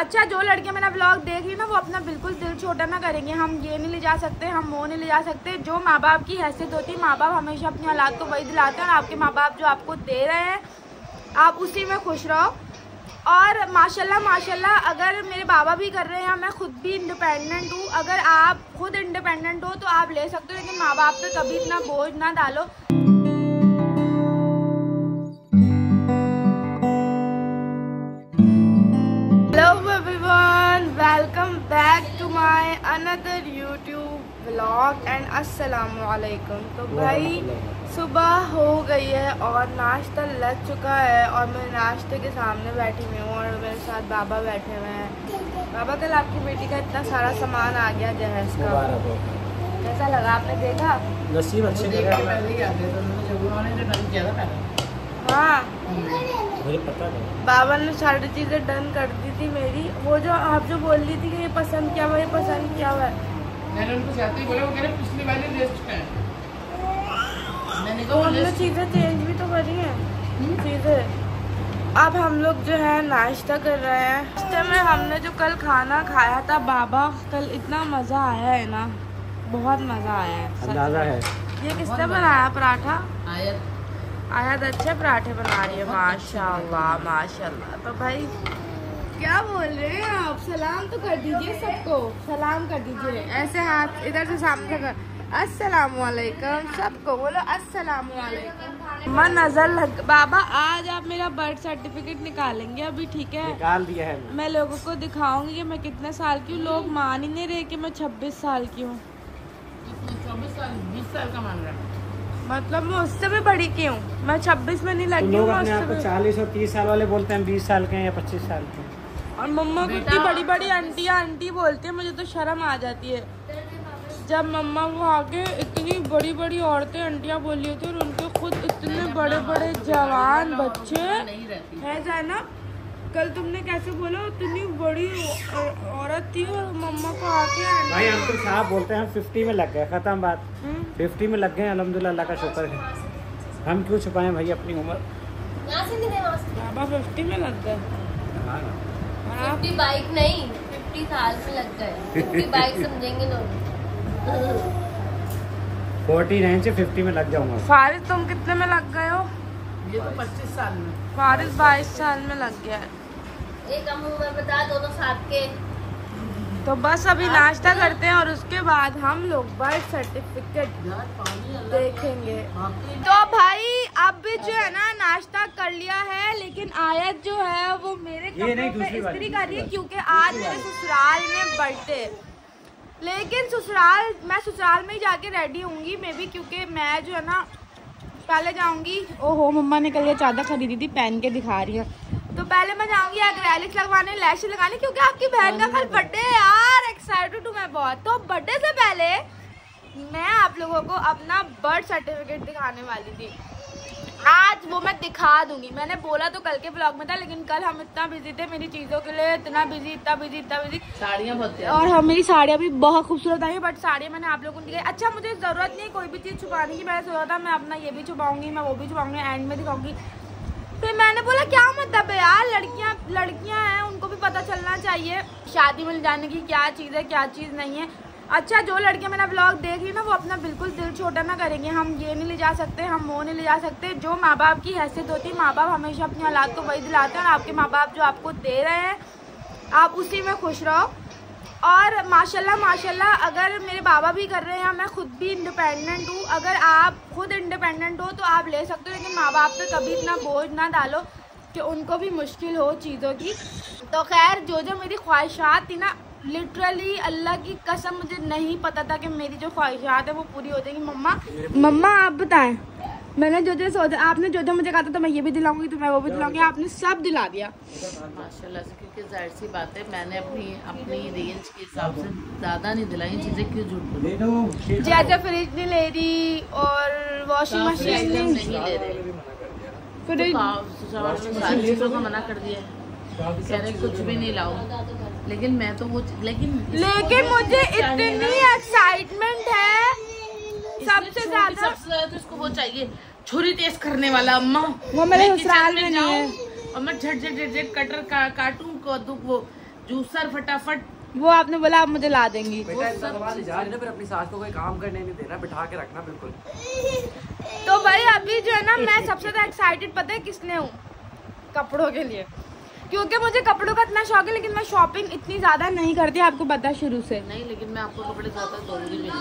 अच्छा, जो लड़के मेरा व्लॉग देख रही ना वो अपना बिल्कुल दिल छोटा ना करेंगे। हम ये नहीं ले जा सकते, हम वो नहीं ले जा सकते। जो माँ बाप की हैसियत होती है, माँ बाप हमेशा अपने औलाद को वही दिलाते हैं। और आपके माँ बाप जो आपको दे रहे हैं आप उसी में खुश रहो। और माशाल्लाह माशाल्लाह अगर मेरे बाबा भी कर रहे हैं, मैं खुद भी इंडिपेंडेंट हूँ। अगर आप खुद इंडिपेंडेंट हो तो आप ले सकते हो, लेकिन माँ बाप पे कभी इतना बोझ ना डालो। Hello everyone, welcome back to my another YouTube vlog and अस्सलामु अलैकुम। तो भाई सुबह हो गई है और नाश्ता लग चुका है और मैं नाश्ते के सामने बैठी हुई हूँ और मेरे साथ बाबा बैठे हुए हैं। बाबा, कल आपकी बेटी का इतना सारा सामान आ गया जहेज का, कैसा लगा? आपने देखा नसीब अच्छे देखा। हाँ, मुझे पता नहीं, बाबा ने सारी चीज़ें डन कर दी थी मेरी। वो जो आप जो बोल रही थी कि ये पसंद क्या हुआ, ये पसंद क्या हुआ, मैंने उनको चाहते ही बोला। वो कह रहे पिछली बार ही लिस्ट में तो हमने चीज़ें चेंज भी तो करी हैं चीज़ें। अब हम लोग जो है नाश्ता कर रहे हैं। नाश्ते में हमने जो कल खाना खाया था बाबा, कल इतना मज़ा आया है ना, बहुत मज़ा आया है। अंदाजा है ये किसने बनाया पराठा? आयत अच्छे पराठे बना रही है, माशाल्लाह माशाल्लाह। तो भाई क्या बोल रहे हैं आप? सलाम तो कर दीजिए सबको, सलाम कर दीजिए ऐसे हाथ इधर से सामने कर। अस्सलाम वालेकुम, सबको बोलो अस्सलाम वालेकुम। मन नजर लग। बाबा आज आप मेरा बर्थ सर्टिफिकेट निकालेंगे? अभी ठीक है, निकाल दिया है। मैं लोगों को दिखाऊंगी कि मैं कितने साल की हूँ। लोग मान ही नहीं रहे कि मैं 26 साल की हूँ। 20 साल का मान रहा है, मतलब मैं उससे भी बड़ी की हूँ। मैं 26 में नहीं लगी हूँ। 40 और 30 साल वाले बोलते हैं 20 साल के हैं या 25 साल के। और मम्मा को इतनी बड़ी बड़ी आंटी बोलती है, मुझे तो शर्म आ जाती है। जब मम्मा वो आके इतनी बड़ी बड़ी औरतें अंटियाँ बोली होती और उनके खुद इतने बड़े बड़े जवान बच्चे है जैनब। कल तुमने कैसे बोला? इतनी बड़ी औरत थी और मम्मा को आके भाई हम तो साहब बोलते हैं 50 में लग गए, खत्म बात। 50 में लग गए, अल्हम्दुलिल्लाह, अल्लाह का शुक्र है। हम क्यों छुपाएं भाई अपनी उम्र? बाबा 50 में लग गए, बाइक नहीं 50 साल में लग गए, बाइक समझेंगे लोग। 49 से 50 में लग जाऊंगा। फारिज तुम कितने में लग गए हो? ये तो 25 साल में। फारिज 22 साल में लग गया है। एक कम उम्र बता दो तो साथ के। तो बस अभी नाश्ता करते हैं और उसके बाद हम लोग बर्थ सर्टिफिकेट देखेंगे। तो भाई अब जो है ना नाश्ता कर लिया है, लेकिन आयत जो है वो मेरे कपड़ों पे इस्त्री कर रही है क्योंकि आज मेरे ससुराल में बर्थडे। लेकिन ससुराल, मैं ससुराल में ही जाके रेडी होंगी मे भी, क्योंकि मैं जो है ना पहले जाऊंगी। ओहो, मम्मा ने कल ये चादर खरीदी थी, पहन के दिखा रही है। तो पहले मैं जाऊंगी एक्रेलिक्स लगवाने, लैशेस लगाने, क्योंकि आपकी बहन का कल बर्थडे है यार। एक्साइटेड हूँ मैं बहुत। तो बर्थडे से पहले मैं आप लोगों को अपना बर्थ सर्टिफिकेट दिखाने वाली थी। आज वो मैं दिखा दूंगी। मैंने बोला तो कल के ब्लॉग में था, लेकिन कल हम इतना बिजी थे मेरी चीज़ों के लिए, इतना बिजी। साड़ियाँ बहुत, और हम मेरी साड़ियाँ भी बहुत खूबसूरत आई, बट साड़ियाँ मैंने आप लोगों को दिखाई। अच्छा, मुझे ज़रूरत नहीं कोई भी चीज़ छुपाने की। मैंने सोचा था मैं अपना ये भी छुपाऊंगी, मैं वो भी छुपाऊंगी, एंड में दिखाऊंगी। फिर मैंने बोला क्या मतलब है यार, लड़कियाँ हैं, उनको भी पता चलना चाहिए शादी में जाने की क्या चीज़ है क्या चीज़ नहीं है। अच्छा, जो लड़के मेरा व्लॉग देख रही है ना वो अपना बिल्कुल दिल छोटा ना करेंगे। हम ये नहीं ले जा सकते, हम वो नहीं ले जा सकते। जो माँ बाप की हैसियत होती है, माँ बाप हमेशा अपने औलाद को वही दिलाते हैं। और आपके माँ बाप जो आपको दे रहे हैं आप उसी में खुश रहो। और माशाल्लाह माशाल्लाह अगर मेरे बाबा भी कर रहे हैं, मैं खुद भी इंडिपेंडेंट हूँ। अगर आप खुद इंडिपेंडेंट हो तो आप ले सकते हो, लेकिन माँ बाप पर कभी इतना बोझ ना डालो कि उनको भी मुश्किल हो चीज़ों की। तो खैर, जो जो मेरी ख्वाहिशात थी ना, लिटरली अल्लाह की कसम मुझे नहीं पता था कि मेरी जो ख्वाहिशात है वो पूरी हो जाएगी। मम्मा आप बताएं, मैंने जो जो सोचा, आपने जो जो मुझे कहा था तो मैं ये भी दिलाऊंगी तो मैं वो भी दिलाऊंगी, आपने सब दिला दिया माशाल्लाह। क्योंकि जाहिर सी बात है मैंने अपनी रेंज के हिसाब से ज़्यादा नहीं दिलाई चीज़ें, क्यों झूठ बोलूं। जैसे फ्रिज नहीं ले रही और वॉशिंग मशीन नहीं ले रही, फ्रिज को मना कर दिया, कह रहे कुछ भी नहीं लाऊं। लेकिन मैं तो वो लेकिन मुझे इतनी एक्साइटमेंट है सबसे ज्यादा तो इसको वो चाहिए, छुरी तेज करने वाला। अम्मा वो मेरे ससुराल में नहीं है और मैं झट झट कटर काटूं को वो जूसर फटाफट वो आपने बोला आप मुझे ला देंगी। बेटा पर अपनी सास को कोई काम करने नहीं देना, बिठा के रखना बिल्कुल। तो भाई अभी जो है ना मैं सबसे ज्यादा एक्साइटेड पता है किसने हूँ, कपड़ों के लिए, क्योंकि मुझे कपड़ों का इतना शौक है लेकिन मैं शॉपिंग इतनी ज्यादा नहीं करती, आपको पता शुरू से। नहीं लेकिन मैं आपको कपड़े ज्यादा दूंगी नहीं,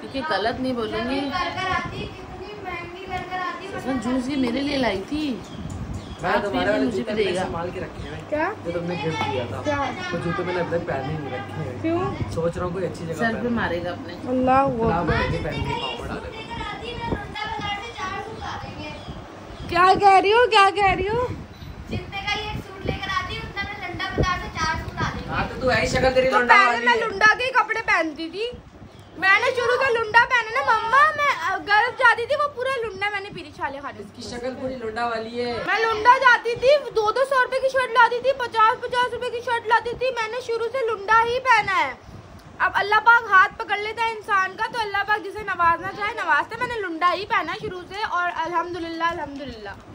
क्योंकि गलत नहीं बोलूंगी। जूस ये मेरे लिए लाई थी, मुझे भी देगा। क्या जो तुमने गिफ्ट दिया था वो जूते मैंने अब तक पहने नहीं रखे हैं। क्यों? सोच रहा हूँ कोई अच्छी जगह सर पे मारेगा अपने। अल्लाह वो क्या कह रही हो, क्या कह रही हो? तो पहले मैं लुंडा के कपड़े पहनती थी, मैंने शुरू का लुंडा पहने ना मम्मा, मैं गर्व जाती थी वो पूरा लुंडा मैंने पीली छाले खाने की शक्ल पूरी लुंडा वाली है। मैं लुंडा जाती थी, 200-200 रुपए की शर्ट लाती थी, 50-50 रुपए की शर्ट लाती थी। मैंने शुरू से लुंडा ही पहना है। अब अल्लाह पाक हाथ पकड़ लेता है इंसान का, तो अल्लाह पाक जिसे नवाजना चाहे नवाजते। मैंने लुंडा ही पहना शुरू से और अल्हम्दुलिल्लाह अल्हम्दुलिल्लाह।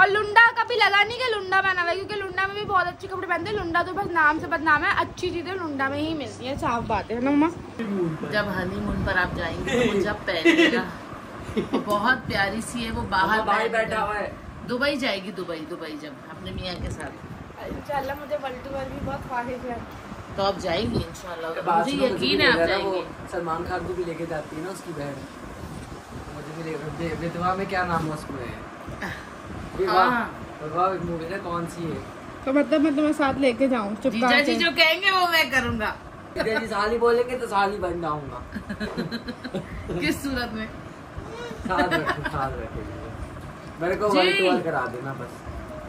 और लुंडा कभी लगा नहीं कि लुंडा पहना हुआ है, क्योंकि लुंडा में भी बहुत अच्छे कपड़े पहनते हैं। लुंडा तो बस नाम से बदनाम है, अच्छी चीजें लुंडा में ही मिलती है, साफ बात है ना मम्मा। जब हनीमून पर आप जाएंगे तो मुझे पहनेगा, बहुत प्यारी सी है वो, बाहर बैठा हुआ है। दुबई जाएगी, दुबई जब अपने मियाँ के साथ इंशाल्लाह, मुझे वर्ल्ड टूर भी बहुत ख्वाहिश है, तो आप जाएंगी इंशाल्लाह, मुझे यकीन है आप जाएंगी। सलमान खान को भी लेके जाती है ना उसकी बहन, विधवा में क्या नाम है उसमें, एक मूवी है कौन सी है, तो मतलब मैं तुम्हें साथ लेके जाऊँ, जीजा जी जो कहेंगे वो मैं करूँगा, जीजा जी साली बोलेंगे तो साली बन जाऊँगा। किस सूरत में? मेरे को वाइट वाल करा देना बस,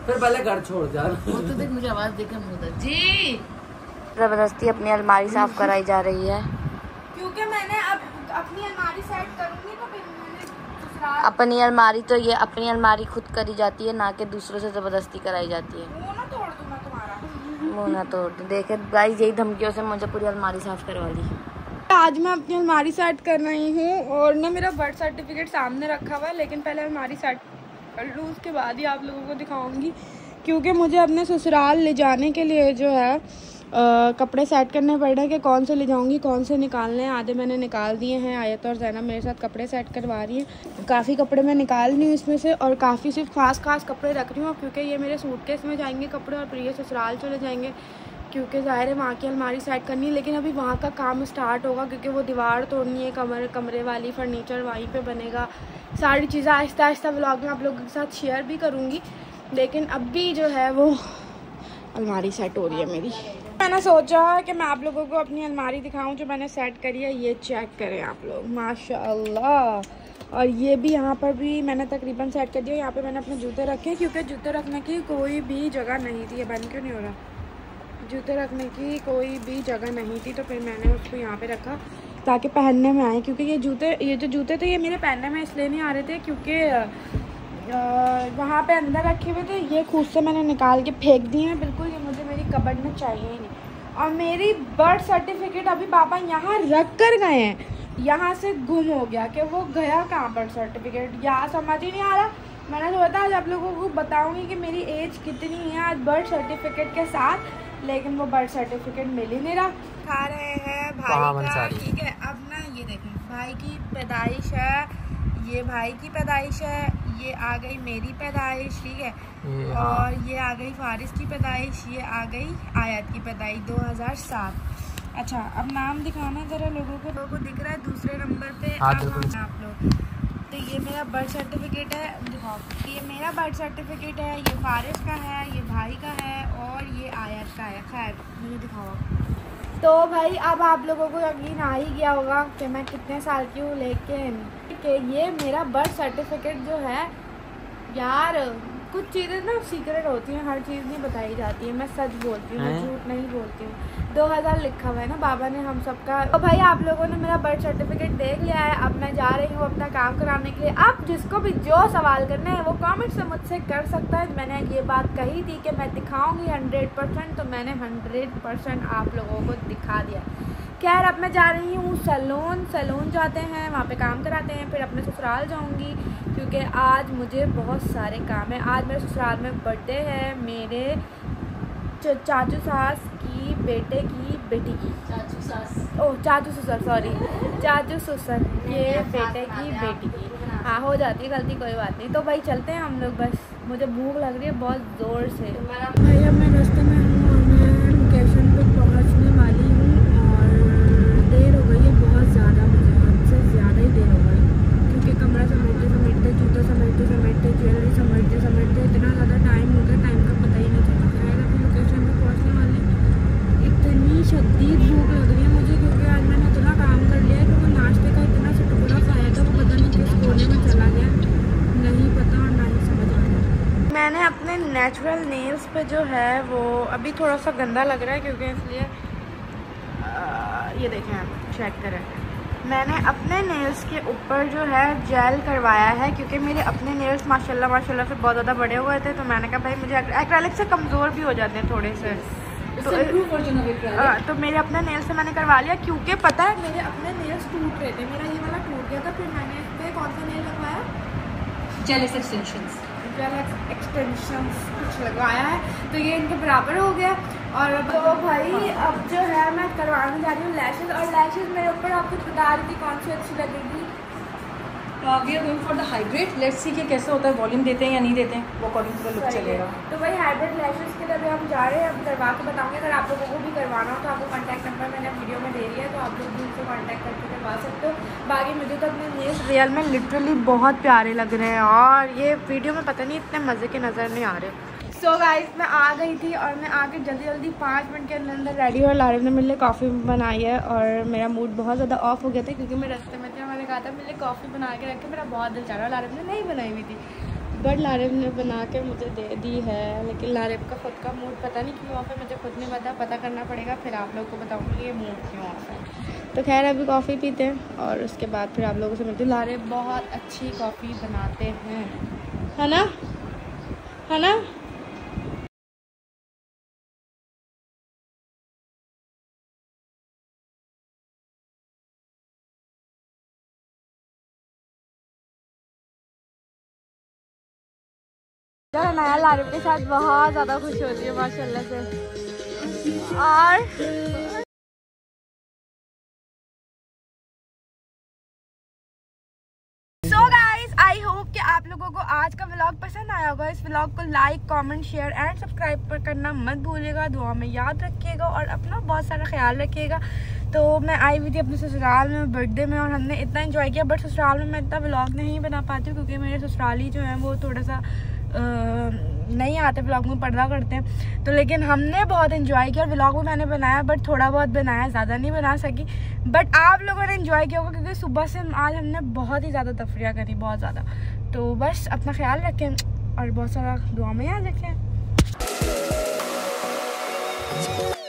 फिर भले घर छोड़ जाना। तो देख मुझे आवाज देकर मुँह जी जबरदस्ती अपनी अलमारी साफ कराई जा रही है, क्योंकि मैंने अब अपनी अलमारी सेट करूँगी। अपनी अलमारी तो ये अपनी अलमारी खुद करी जाती है, ना कि दूसरों से जबरदस्ती कराई जाती है। मुंह ना तोड़ दूं मैं तुम्हारा, मुंह ना तोड़ दूं। देखे गाइस, यही धमकियों से मुझे पूरी अलमारी साफ करवा दी। आज मैं अपनी अलमारी सेट कर रही हूँ और ना मेरा बर्थ सर्टिफिकेट सामने रखा हुआ है, लेकिन पहले अलमारी सेट कर लूँ, उसके बाद ही आप लोगों को दिखाऊँगी, क्योंकि मुझे अपने ससुराल ले जाने के लिए जो है कपड़े सेट करने पड़ रहे हैं कि कौन से ले जाऊंगी कौन से निकालने हैं। आधे मैंने निकाल दिए हैं, आयत और जैनब मेरे साथ कपड़े सेट करवा रही हैं। काफ़ी कपड़े मैं निकाल रही हूँ इसमें से और काफ़ी सिर्फ खास कपड़े रख रही हूँ, क्योंकि ये मेरे सूटकेस में जाएंगे कपड़े और प्रिय ससुराल चले जाएंगे, क्योंकि ज़ाहिर है वहाँ की अलमारी सेट करनी है। लेकिन अभी वहाँ का काम स्टार्ट होगा, क्योंकि वो दीवार तोड़नी है, कमरे वाली फर्नीचर वहीं पर बनेगा। सारी चीज़ें आहिस्ता आहिस्ता व्लॉग में आप लोगों के साथ शेयर भी करूँगी, लेकिन अभी जो है वो अलमारी सेट हो रही है मेरी। मैंने सोचा कि मैं आप लोगों को अपनी अलमारी दिखाऊं जो मैंने सेट करी है, ये चेक करें आप लोग माशाल्लाह। और ये भी यहाँ पर भी मैंने तकरीबन सेट कर दिया। यहाँ पे मैंने अपने जूते रखे, क्योंकि जूते रखने की कोई भी जगह नहीं थी। ये बंद क्यों नहीं हो रहा? जूते रखने की कोई भी जगह नहीं थी, तो फिर मैंने उसको यहाँ पर रखा ताकि पहनने में आए, क्योंकि ये जो जूते थे ये मेरे पहनने में इसलिए नहीं आ रहे थे क्योंकि वहाँ पे अंदर रखे हुए थे। ये खुद से मैंने निकाल के फेंक दिए हैं, बिल्कुल ये मुझे मेरी कबर्ड में चाहिए ही नहीं। और मेरी बर्थ सर्टिफिकेट अभी पापा यहाँ रख कर गए हैं, यहाँ से गुम हो गया कि वो गया कहाँ बर्थ सर्टिफिकेट, यहाँ समझ ही नहीं आ रहा। मैंने सोचा आज आप लोगों को बताऊँगी कि मेरी एज कितनी है आज बर्थ सर्टिफिकेट के साथ, लेकिन वो बर्थ सर्टिफिकेट मिल ही नहीं रहा। खा रहे हैं भाई का, ठीक है। अब ना ये देखें भाई की पैदाइश है, ये भाई की पैदाइश है, ये आ गई मेरी पैदाइश, ठीक है, और ये आ गई फारिस की पैदाइश, ये आ गई आयत की पैदाइश 2007। अच्छा अब नाम दिखाना ज़रा लोगों को, लोगों को दिख रहा है दूसरे नंबर पे आप लोग। तो ये मेरा बर्थ सर्टिफिकेट है, दिखाओ, ये मेरा बर्थ सर्टिफिकेट है, ये फारिस का है, ये भाई का है और ये आयत का है। खैर मुझे दिखाओ। तो भाई अब आप लोगों को यकीन आ ही गया होगा कि मैं कितने साल की हूँ, लेकिन कि ये मेरा बर्थ सर्टिफिकेट जो है यार, कुछ चीज़ें ना सीक्रेट होती हैं, हर चीज़ नहीं बताई जाती है। मैं सच बोलती हूँ, मैं झूठ नहीं बोलती हूँ। 2000 लिखा हुआ है ना बाबा ने हम सबका। तो भाई आप लोगों ने मेरा बर्थ सर्टिफिकेट देख लिया है, अब मैं जा रही हूँ अपना काम कराने के लिए। अब जिसको भी जो सवाल करना है वो कमेंट से मुझसे कर सकता है। मैंने ये बात कही थी कि मैं दिखाऊँगी 100%, तो मैंने 100% आप लोगों को दिखा दिया। खैर अब मैं जा रही हूँ सैलून जाते हैं, वहाँ पे काम कराते हैं, फिर अपने ससुराल जाऊँगी, क्योंकि आज मुझे बहुत सारे काम है। आज मेरे ससुराल में बर्थडे है मेरे चाचू सास की बेटे की बेटी की चाचू सास ओह चाचू ससुर सॉरी चाचू ससुर के बेटे की बेटी की। हाँ हो जाती है गलती, कोई बात नहीं। तो भाई चलते हैं हम लोग, बस मुझे भूख लग रही है बहुत ज़ोर से। भाई अब मैं रास्ते में लोकेशन पर पहुँचने वाली हूँ और देर हो गई है बहुत ज़्यादा, मुझे हद से ज़्यादा ही देर हो गई क्योंकि कमरा समेटते समेटते जूता समेटते समेटते ज्वेलरी समेटते समेटते इतना ज़्यादा टाइम हो गया, टाइम का पता ही नहीं चला। इतनी शदीद भूख लग रही है मुझे क्योंकि आज मैंने इतना काम कर लिया है कि वो नाश्ते का इतना चटपुरा खाया था वो पता नहीं किस कोने में चला गया, नहीं पता और ना ही समझ आ रहा। मैंने अपने नेचुरल नेल्स पे जो है वो अभी थोड़ा सा गंदा लग रहा है क्योंकि इसलिए ये देखें आप चेक करें, मैंने अपने नेल्स के ऊपर जो है जेल करवाया है क्योंकि मेरे अपने नेल्स माशाल्लाह माशाल्लाह से बहुत ज़्यादा बड़े हुए थे। तो मैंने कहा भाई मुझे एक्रेलिक से कमज़ोर भी हो जाते हैं थोड़े से, तो मेरे अपने नेल्स से मैंने करवा लिया क्योंकि पता है मेरे अपने नेल्स टूट रहे थे। मेरा ये वाला टूट गया था, फिर मैंने इस पर कौन सा नेल लगवाया, जेल एक्सटेंशंस कुछ लगवाया है, तो ये इनके बराबर हो गया। और तो भाई अब जो है मैं करवाने जा रही हूँ लैशेज, और लैशेज मेरे ऊपर आपको बता रही थी कौन सी अच्छी लगेगी। We are going for the hybrid, let's see कि कैसा होता है, वॉल्यूम देते हैं या नहीं देते हैं वो अकॉर्डिंग टू द लुक चलेगा। तो भाई हाइब्रिड लैशेस के लिए हम जा रहे हैं, हम करवा के बताऊंगे। अगर आप लोगों को भी करवाना हो तो आपको कॉन्टैक्ट नंबर मैंने वीडियो में दे दिया है, तो आप लोग भी उनसे कॉन्टैक्ट करके करवा सकते हो। बाकी मुझे तो अपने नेल्स रियल में लिटरली बहुत प्यारे लग रहे हैं और ये वीडियो में पता नहीं इतने मज़े के नज़र नहीं आ रहे। सो गाइस मैं आ गई थी और मैं आके जल्दी जल्दी 5 मिनट के अंदर अंदर रेडी हुआ। लारिफ ने मेरे लिए कॉफ़ी बनाई है और मेरा मूड बहुत ज़्यादा ऑफ हो गया था क्योंकि मैं रास्ते में थी, मैंने कहा था मेरे लिए कॉफ़ी बना के रखे, मेरा बहुत दिल चाह रहा। लारिफ ने नहीं बनाई हुई थी बट लारिफ ने बना के मुझे दे दी है, लेकिन लारिफ का ख़ुद का मूड पता नहीं क्यों ऑफ है, मुझे खुद नहीं पता करना पड़ेगा, फिर आप लोग को बताऊँगी ये मूड क्यों ऑफ है। तो खैर अभी कॉफ़ी पीते हैं और उसके बाद फिर आप लोगों से मिलती हूँ। लारिफ बहुत अच्छी कॉफ़ी बनाते हैं, है ना, है ना। मैं लारिफ के साथ बहुत ज़्यादा खुश होती है माशाल्लाह से। और सो गाइस आई होप कि आप लोगों को आज का व्लॉग पसंद आया होगा। इस व्लॉग को like comment share and subscribe पर करना मत भूलिएगा, दुआ में याद रखिएगा और अपना बहुत सारा ख्याल रखिएगा। तो मैं आई हुई थी अपने ससुराल में बर्थडे में और हमने इतना एंजॉय किया, बट ससुराल में मैं इतना व्लॉग नहीं बना पाती हूँ क्योंकि मेरे ससुराली जो है वो थोड़ा सा नहीं आते व्लॉग में, पर्दा करते हैं। तो लेकिन हमने बहुत इन्जॉय किया और व्लॉग में मैंने बनाया बट थोड़ा बहुत बनाया, ज़्यादा नहीं बना सकी, बट आप लोगों ने इन्जॉय किया होगा क्योंकि सुबह से आज हमने बहुत ही ज़्यादा तफरिया करी, बहुत ज़्यादा। तो बस अपना ख्याल रखें और बहुत सारा दुआ में याद रखें।